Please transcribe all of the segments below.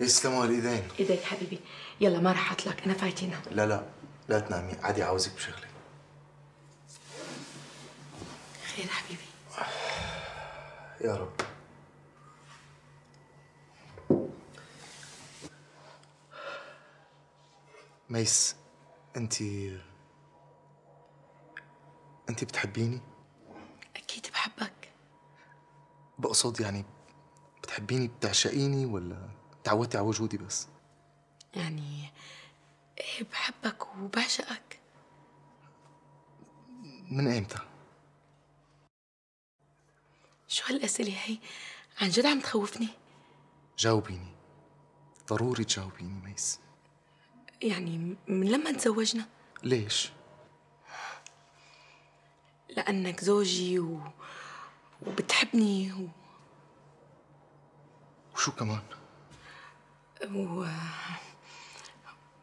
يسلموا هالايدين. ايديك حبيبي، يلا ما راح اطلق، انا فايتينها. لا لا لا تنامي، عادي عاوزك بشغلي. خير حبيبي يا رب. ميس، انتي بتحبيني؟ اكيد بحبك. بقصد يعني بتحبيني، بتعشقيني، ولا تعودتي على وجودي بس؟ يعني بحبك وبعشقك. من ايمتى؟ شو هالاسئله هي؟ عن جد عم تخوفني. جاوبيني، ضروري تجاوبيني ميس. يعني من لما تزوجنا. ليش؟ لأنك زوجي وبتحبني وشو كمان؟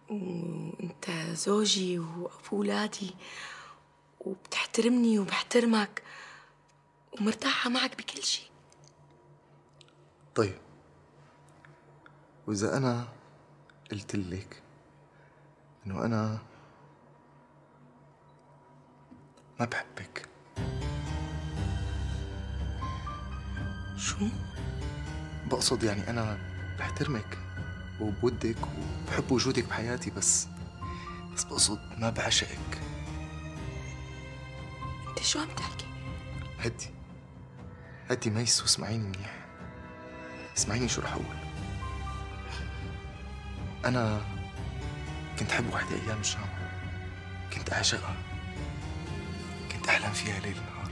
وأنت زوجي وأبو ولادي، وبتحترمني وبحترمك، ومرتاحة معك بكل شيء. طيب، وإذا أنا قلت لك إنه أنا ما بحبك؟ شو؟ بقصد يعني أنا بحترمك وبودك وبحب وجودك بحياتي، بس بقصد ما بعشقك. أنت شو عم تحكي؟ هدي هدي ميس واسمعيني منيح، اسمعيني شو رح أقول. أنا كنت أحب وحدة أيام الجامعة، كنت أعشقها، كنت أحلم فيها ليل نهار،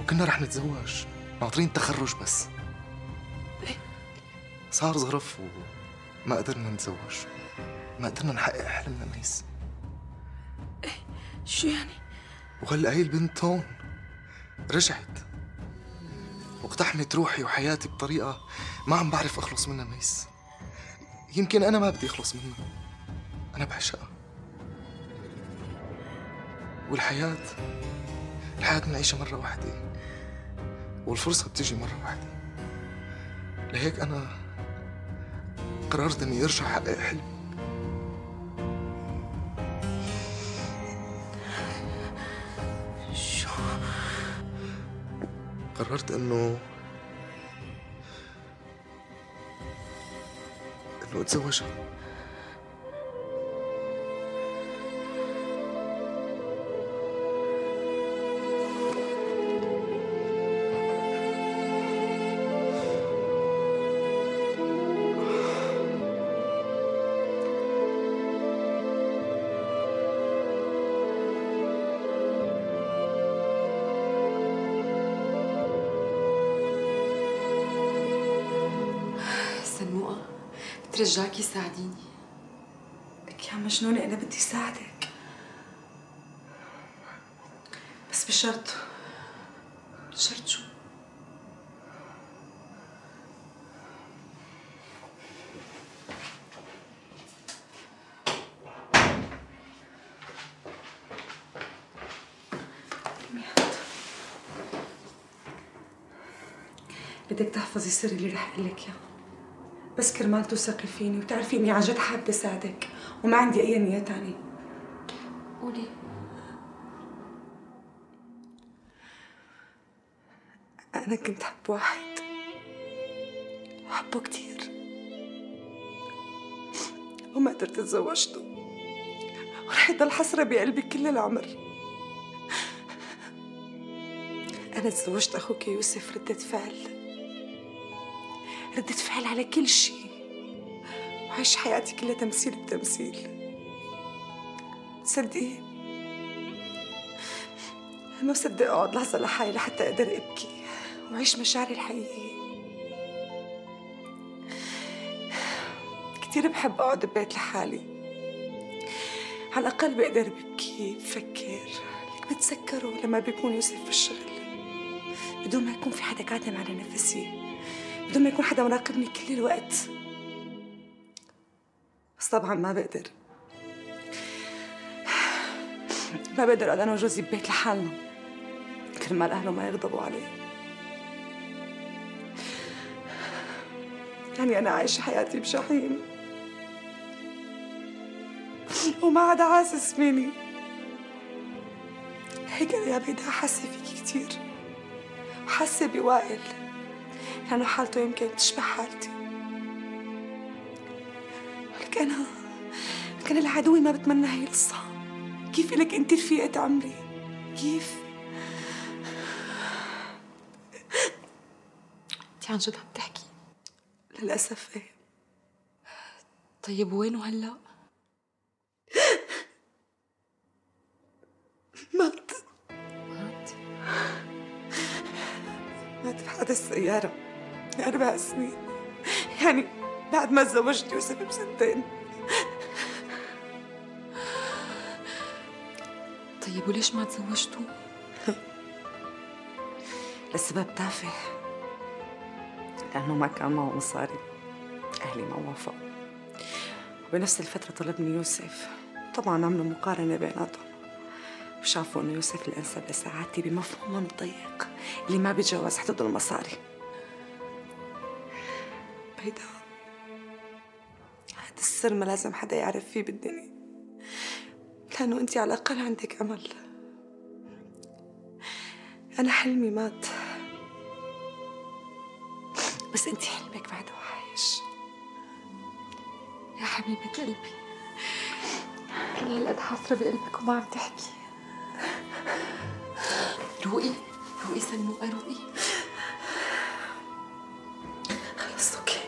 وكنا رح نتزوج، ناطرين التخرج بس. صار ظرف وما قدرنا نتزوج، ما قدرنا نحقق حلمنا ميس. شو يعني؟ وهلا هي البنت هون رجعت واقتحمت روحي وحياتي بطريقة ما عم بعرف أخلص منها ميس. يمكن أنا ما بدي أخلص منها، أنا بعشقها. والحياة بنعيشها مرة واحدة، والفرصة بتجي مرة واحدة. لهيك أنا قررت إني أرجع أحقق حلمي. شو؟ قررت إنه أتزوجها. ترجاكي ساعديني. لك يا مجنونة، أنا بدي ساعدك بس بشرط. شرط شو؟ بدك تحفظي السر اللي رح أقول لك إياه، بس كرمال توثقي فيني وتعرفي اني عن جد حابه اساعدك وما عندي اي نيه ثانيه. قولي. انا كنت حب واحد وحبه كثير وما قدرت اتزوجته، ورح يضل حسره بقلبي كل العمر. انا تزوجت اخوك يوسف. ردة فعل على كل شيء، وعيش حياتي كلها تمثيل بتمثيل. تصدقي؟ ما بصدق اقعد لحظة لحالي لحتى اقدر ابكي وعيش مشاعري الحقيقية. كثير بحب اقعد ببيت لحالي، على الأقل بقدر ببكي بفكر. لك بتسكروا لما بيكون يوسف في الشغل، بدون ما يكون في حدا كاتم على نفسي، بدون ما يكون حدا مراقبني كل الوقت. بس طبعا ما بقدر اقعد انا وجوزي ببيت لحالنا كرمال اهله ما يغضبوا علي. يعني أنا عايشة حياتي بشحيم وما عدا حاسس مني. الحكاية بدها حاسة فيكي كتير وحاسة بوائل، لأنه حالته يمكن تشبه حالتي، ولك أنا كان العدوي ما بتمنى هي القصة. كيف لك أنت رفيقة عمري؟ كيف؟ أنت عن جد عم تحكي؟ للأسف إيه. طيب وينه هلا؟ مات. مات؟ مات بحادث سيارة من 4 سنين، يعني بعد ما تزوجت يوسف ب2 سنين. طيب وليش ما تزوجتوا؟ لسبب تافه، لأنه ما كان معه مصاري، أهلي ما وافقوا، وبنفس الفترة طلبني يوسف. طبعاً عملوا مقارنة بيناتهم وشافوا إنه يوسف الأنسب لسعادتي بمفهومهم الضيق اللي ما بيتجاوز حدود المصاري. بيدا، هذا السر ما لازم حدا يعرف فيه بالدنيا، لأنه أنت على الأقل عندك أمل. أنا حلمي مات، بس أنت حلمك بعده عايش. يا حبيبة قلبي، كل هالقد حفرة بقلبك وما عم تحكي. روقي روقي سنوءة، روقي خلص. اوكي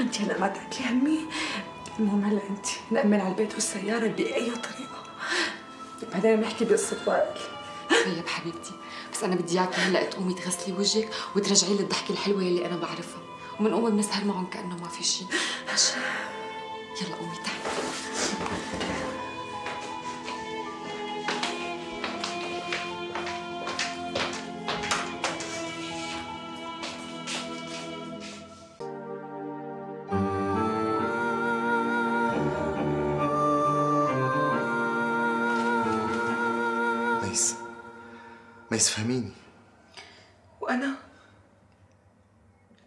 أنت هلا ما تاكلي همي. المهم هلا انت نأمن على البيت والسيارة بأي طريقة، بعدين بنحكي بقصة وائل. طيب حبيبتي، بس أنا بدي إياكي هلا تقومي تغسلي وجهك وترجعي للضحكة الحلوة يلي أنا بعرفها، وبنقوم بنسهر معهم كأنه ما في شيء. ماشي؟ يلا قومي تعالي. فهميني. وأنا؟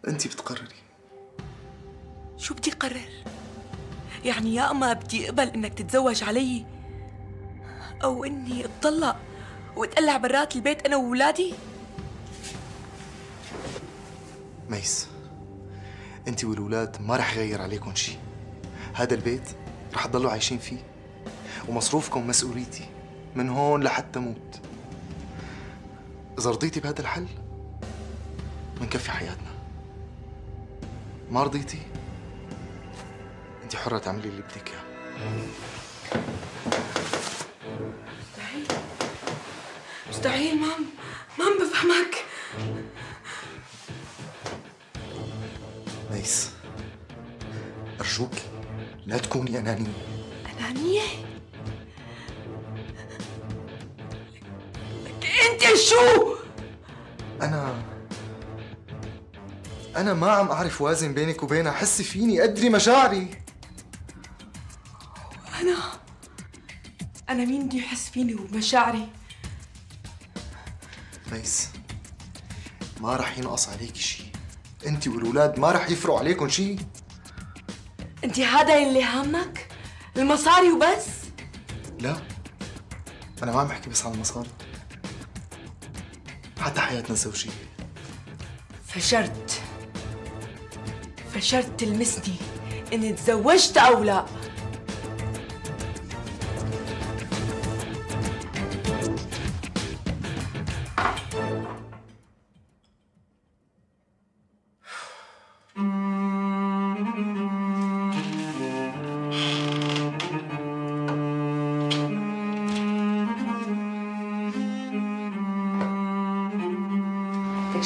أنت بتقرري. شو بدي قرر؟ يعني يا أما بدي أقبل إنك تتزوج علي، أو إني أتطلق وأتقلع برات البيت أنا وولادي؟ ميس، أنت والولاد ما رح يغير عليكم شيء. هذا البيت رح تضلوا عايشين فيه، ومصروفكم مسؤوليتي من هون لحتى موت. إذا رضيتي بهذا الحل منكفي حياتنا، ما رضيتي أنت حرة تعملي اللي بدك إياه. مستحيل مستحيل، مام بفهمك. ميس أرجوك لا تكوني أنانية. أنانية؟ شو؟ أنا ما عم أعرف وازن بينك وبينها. حسي فيني، قدري مشاعري. أنا مين بدي يحس فيني ومشاعري؟ ميس، ما رح ينقص عليكي شيء، أنت والولاد ما رح يفرق عليكم شيء. أنت هذا اللي همك؟ المصاري وبس؟ لا، أنا ما عم أحكي بس عن المصاري، حتى حياتنا الزوجية. فشرت تلمسني إني تزوجت أو لا.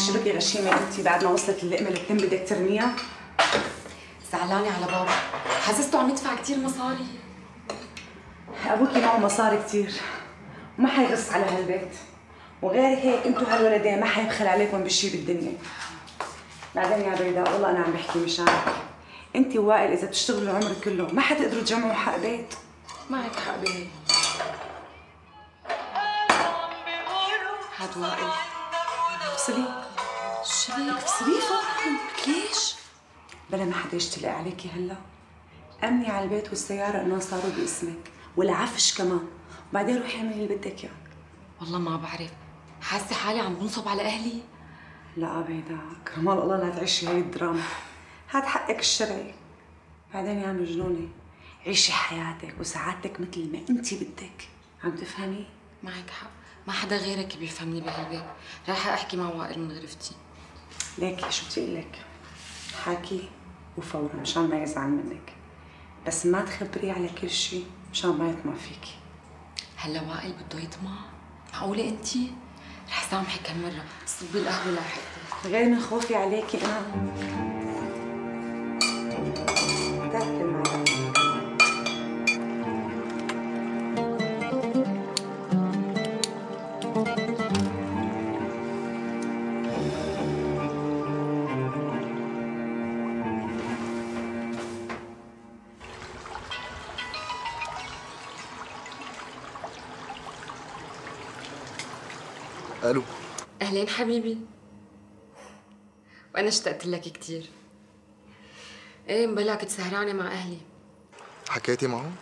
شبكي غشيمة انتي، بعد ما وصلت اللقمة للتم بدك ترميها؟ زعلانة على بابا، حسسته عم يدفع كثير مصاري. ابوكي معه مصاري كثير وما حيغص على هالبيت، وغير هيك انتو هالولدين ما حيبخل عليكم بشي بالدنيا. بعدين يا بيضاء، والله انا عم بحكي مشانك، انتي ووائل اذا بتشتغلوا العمر كله ما حتقدروا تجمعوا حق بيت. معك حق بيت. هاد وائل. افصلي. شو رايك افصلي فورا؟ ليش؟ بلا ما حدا يشتلق عليكي هلا. امني على البيت والسياره انه صاروا باسمك والعفش كمان، وبعدين روحي اعملي اللي بدك اياه. والله ما بعرف، حاسه حالي عم بنصب على اهلي. لا بيدا كرمال الله لا تعيشي هي الدراما، هاد حقك الشرعي. بعدين يا مجنونه عيشي حياتك وسعادتك مثل ما انت بدك، عم تفهمي؟ معك حق، ما حدا غيرك بيفهمني بهالبيت. رايحه احكي مع وائل من غرفتي. ليكي شو بدي اقول لك، حاكي وفورا مشان ما يزعل منك، بس ما تخبريه على كل شيء مشان ما يطمع فيكي. هلا وائل بده يطمع؟ معقوله انت؟ رح سامحك هالمره، صبي القهوه لاحقتك. غير من خوفي عليكي انا. تاكل معك. الو. اهلين حبيبي، وانا اشتقت لك كثير. ايه مبلا كنت سهرانه مع اهلي. حكيتي معهم؟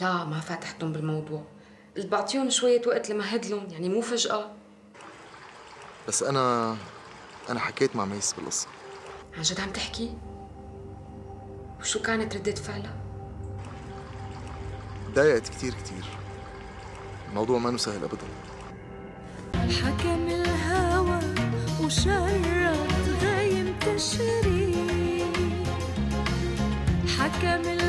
لا ما فاتحتهم بالموضوع، قلت بعطيهم شويه وقت لمهدلهم، يعني مو فجأه. بس انا حكيت مع ميس بالقصه. عن جد عم تحكي؟ وشو كانت ردة فعلها؟ ضايقت كثير، الموضوع ما سهل ابدا. حكم الهوى وشرط غيم تشري، حكم